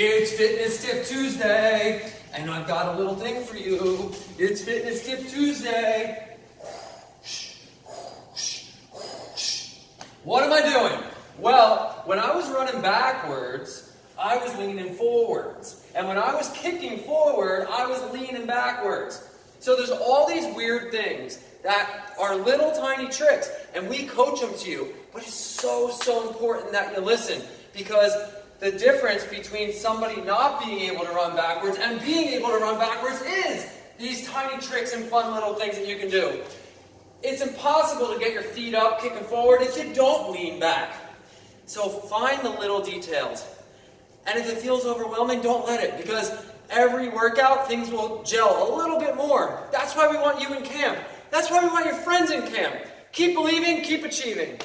It's Fitness Tip Tuesday, and I've got a little thing for you. It's Fitness Tip Tuesday. What am I doing? Well, when I was running backwards, I was leaning forwards. And when I was kicking forward, I was leaning backwards. So there's all these weird things that are little tiny tricks, and we coach them to you. But it's so, so important that you listen, because the difference between somebody not being able to run backwards and being able to run backwards is these tiny tricks and fun little things that you can do. It's impossible to get your feet up kicking forward if you don't lean back. So find the little details. And if it feels overwhelming, don't let it, because every workout, things will gel a little bit more. That's why we want you in camp. That's why we want your friends in camp. Keep believing, keep achieving.